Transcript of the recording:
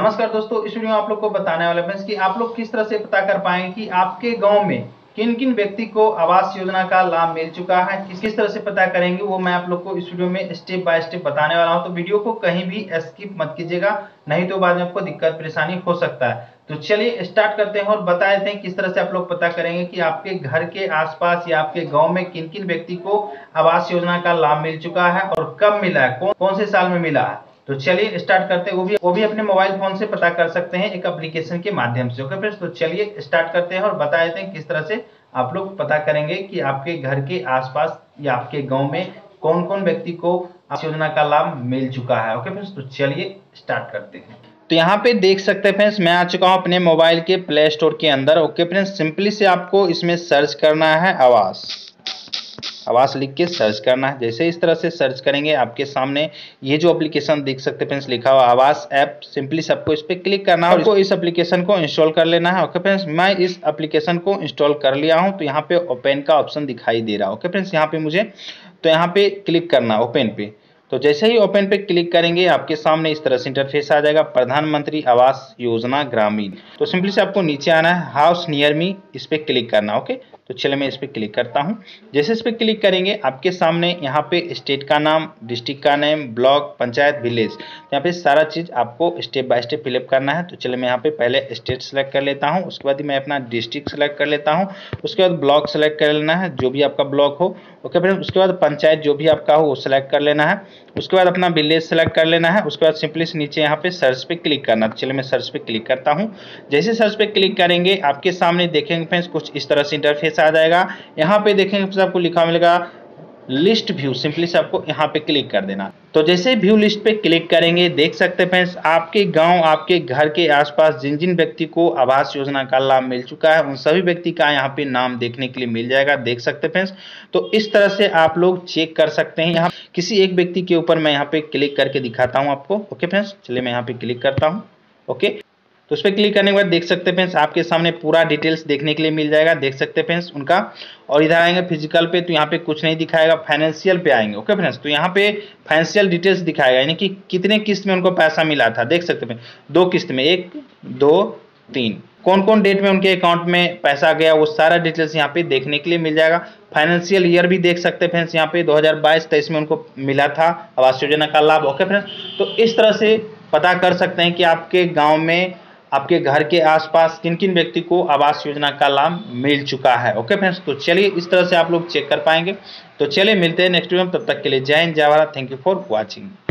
नमस्कार दोस्तों, इस वीडियो में आप लोग को बताने वाले हैं कि आप लोग किस तरह से पता कर पाएंगे कि आपके गांव में किन किन व्यक्ति को आवास योजना का लाभ मिल चुका है। किस तरह से पता करेंगे वो मैं आप लोग को इस वीडियो में स्टेप बाय स्टेप बताने वाला हूं, तो वीडियो को कहीं भी स्किप मत कीजिएगा, नहीं तो बाद में आपको दिक्कत परेशानी हो सकता है। तो चलिए स्टार्ट करते हैं और बता देते हैं किस तरह से आप लोग पता करेंगे कि आपके घर के आसपास या आपके गांव में किन किन व्यक्ति को आवास योजना का लाभ मिल चुका है और कब मिला है, कौन से साल में मिला है। तो चलिए स्टार्ट करते हैं। वो भी अपने मोबाइल फोन से पता कर सकते हैं एक एप्लीकेशन के माध्यम से। ओके फ्रेंड्स, तो चलिए स्टार्ट करते हैं और बता देते हैं किस तरह से आप लोग पता करेंगे कि आपके घर के आसपास या आपके गाँव में कौन कौन व्यक्ति को आवास योजना का लाभ मिल चुका है। ओके फ्रेंड्स, तो चलिए स्टार्ट करते हैं। तो यहाँ पे देख सकते हैं फ्रेंड्स, मैं आ चुका हूँ अपने मोबाइल के प्ले स्टोर के अंदर। ओके फ्रेंड्स, सिंपली से आपको इसमें सर्च करना है आवास लिख के सर्च करना है। जैसे इस तरह से सर्च करेंगे आपके सामने ये जो एप्लीकेशन देख सकते हैं फ्रेंड्स लिखा हुआ आवास ऐप, सिंपली सबको इस पर क्लिक करना है और इसको इस एप्लीकेशन को इंस्टॉल कर लेना है। ओके फ्रेंड्स, मैं इस एप्लीकेशन को इंस्टॉल कर लिया हूँ। तो यहाँ पे ओपन का ऑप्शन दिखाई दे रहा है। ओके फ्रेंड्स, यहाँ पे मुझे तो यहाँ पे क्लिक करना है ओपन पे। तो जैसे ही ओपन पे क्लिक करेंगे आपके सामने इस तरह से इंटरफेस आ जाएगा, प्रधानमंत्री आवास योजना ग्रामीण। तो सिंपली से आपको नीचे आना है, हाउस नियर मी, इस पर क्लिक करना। ओके, तो चलिए मैं इस पर क्लिक करता हूँ। जैसे इस पर क्लिक करेंगे आपके सामने यहाँ पे स्टेट का नाम, डिस्ट्रिक्ट का नेम, ब्लॉक, पंचायत, विलेज, तो यहाँ पे सारा चीज़ आपको स्टेप बाय स्टेप फिलअप करना है। तो चलिए मैं यहाँ पे पहले स्टेट सेलेक्ट कर लेता हूँ, उसके बाद मैं अपना डिस्ट्रिक्ट सेलेक्ट कर लेता हूँ, उसके बाद ब्लॉक सेलेक्ट कर लेना है जो भी आपका ब्लॉक हो। ओके फ्रेंड्स, उसके बाद पंचायत जो भी आपका हो वो सेलेक्ट कर लेना है, उसके बाद अपना विलेज सेलेक्ट कर लेना है, उसके बाद सिंपली से नीचे यहाँ पे सर्च पे क्लिक करना। तो चलिए मैं सर्च पे क्लिक करता हूँ। जैसे सर्च पे क्लिक करेंगे आपके सामने देखेंगे फ्रेंड्स कुछ इस तरह से इंटरफेस आ जाएगा। यहाँ पे देखेंगे आपको लिखा मिलेगा लिस्ट व्यू, सिंपली से आपको यहाँ पे क्लिक कर देना। तो जैसे व्यू लिस्ट पे क्लिक करेंगे देख सकते हैं फ्रेंड्स आपके गांव, आपके घर के आसपास जिन जिन व्यक्ति को आवास योजना का लाभ मिल चुका है उन सभी व्यक्ति का यहाँ पे नाम देखने के लिए मिल जाएगा। देख सकते हैं फ्रेंड्स, तो इस तरह से आप लोग चेक कर सकते हैं। यहाँ किसी एक व्यक्ति के ऊपर मैं यहाँ पे क्लिक करके दिखाता हूँ आपको। ओके फ्रेंड्स, चलिए मैं यहाँ पे क्लिक करता हूँ। ओके, तो उस पर क्लिक करने के बाद देख सकते हैं फ्रेंड्स आपके सामने पूरा डिटेल्स देखने के लिए मिल जाएगा। देख सकते हैं फ्रेंड्स उनका, और इधर आएंगे फिजिकल पे तो यहाँ पे कुछ नहीं दिखाएगा। फाइनेंशियल पे आएंगे ओके फ्रेंड्स, तो यहाँ पे फाइनेंशियल डिटेल्स दिखाएगा, यानी कि कितने किस्त में उनको पैसा मिला था। देख सकते हैं 2 किस्त में, 1, 2, 3, कौन कौन डेट में उनके अकाउंट में पैसा गया वो सारा डिटेल्स यहाँ पे देखने के लिए मिल जाएगा। फाइनेंशियल ईयर भी देख सकते हैं फ्रेंड्स, यहाँ पे 2022-23 में उनको मिला था आवास योजना का लाभ। ओके फ्रेंड्स, तो इस तरह से पता कर सकते हैं कि आपके गाँव में, आपके घर के आसपास किन किन व्यक्ति को आवास योजना का लाभ मिल चुका है। ओके फ्रेंड्स, तो चलिए इस तरह से आप लोग चेक कर पाएंगे। तो चलिए मिलते हैं नेक्स्ट वीडियो में, तब तक के लिए जय हिंद, जय Bharat, thank you for watching.